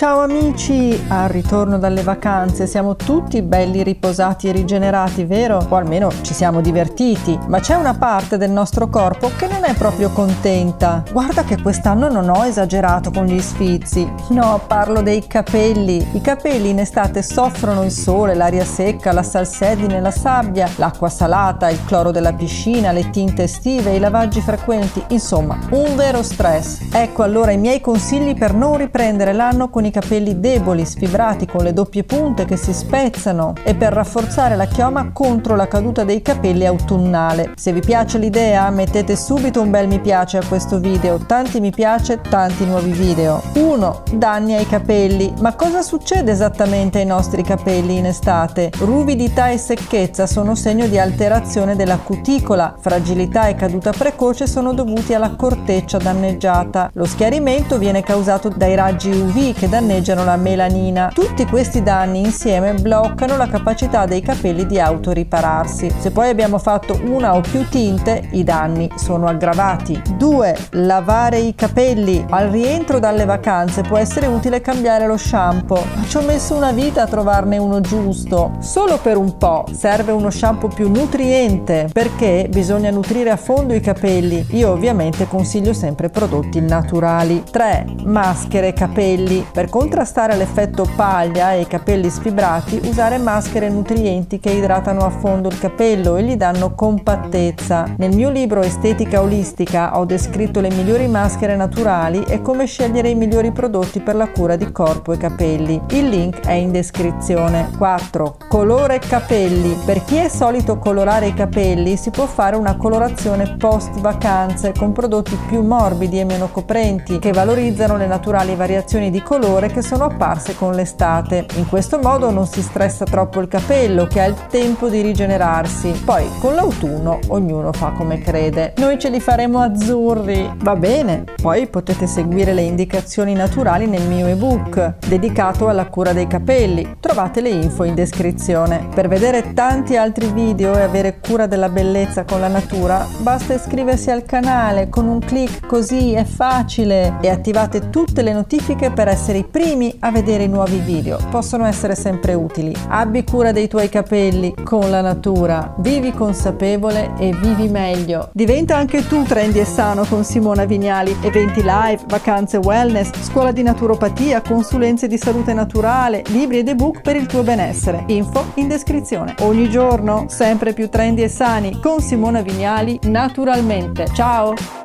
Ciao amici, al ritorno dalle vacanze siamo tutti belli riposati e rigenerati, vero? O almeno ci siamo divertiti, ma c'è una parte del nostro corpo che non è proprio contenta. Guarda che quest'anno non ho esagerato con gli sfizi. No, parlo dei capelli. I capelli in estate soffrono il sole, l'aria secca, la salsedine, la sabbia, l'acqua salata, il cloro della piscina, le tinte estive, i lavaggi frequenti, insomma, un vero stress. Ecco allora i miei consigli per non riprendere l'anno con i capelli deboli, sfibrati, con le doppie punte che si spezzano e per rafforzare la chioma contro la caduta dei capelli autunnale. Se vi piace l'idea mettete subito un bel mi piace a questo video, tanti mi piace, tanti nuovi video. 1. Danni ai capelli. Ma cosa succede esattamente ai nostri capelli in estate? Ruvidità e secchezza sono segno di alterazione della cuticola, fragilità e caduta precoce sono dovuti alla corteccia danneggiata. Lo schiarimento viene causato dai raggi UV che danneggiano la melanina. Tutti questi danni insieme bloccano la capacità dei capelli di autoripararsi. Se poi abbiamo fatto una o più tinte, i danni sono aggravati. 2. Lavare i capelli. Al rientro dalle vacanze può essere utile cambiare lo shampoo, ma ci ho messo una vita a trovarne uno giusto. Solo per un po'. Serve uno shampoo più nutriente perché bisogna nutrire a fondo i capelli. Io ovviamente consiglio sempre prodotti naturali. 3. Maschere capelli. Per contrastare l'effetto paglia e i capelli sfibrati, usare maschere nutrienti che idratano a fondo il capello e gli danno compattezza. Nel mio libro Estetica Olistica ho descritto le migliori maschere naturali e come scegliere i migliori prodotti per la cura di corpo e capelli. Il link è in descrizione. 4. Colore capelli. Per chi è solito colorare i capelli si può fare una colorazione post vacanze con prodotti più morbidi e meno coprenti che valorizzano le naturali variazioni di colore che sono apparse con l'estate. In questo modo non si stressa troppo il capello che ha il tempo di rigenerarsi. Poi con l'autunno ognuno fa come crede. Noi ce li faremo azzurri, va bene? Poi potete seguire le indicazioni naturali nel mio ebook dedicato alla cura dei capelli. Trovate le info in descrizione. Per vedere tanti altri video e avere cura della bellezza con la natura basta iscriversi al canale con un click, così è facile, e attivate tutte le notifiche per essere i primi a vedere i nuovi video. Possono essere sempre utili. Abbi cura dei tuoi capelli con la natura, vivi consapevole e vivi meglio. Diventa anche tu trendy e sano con Simona Vignali. Eventi live, vacanze wellness, scuola di naturopatia, consulenze di salute naturale, libri ed ebook per il tuo benessere. Info in descrizione. Ogni giorno sempre più trendy e sani con Simona Vignali naturalmente. Ciao!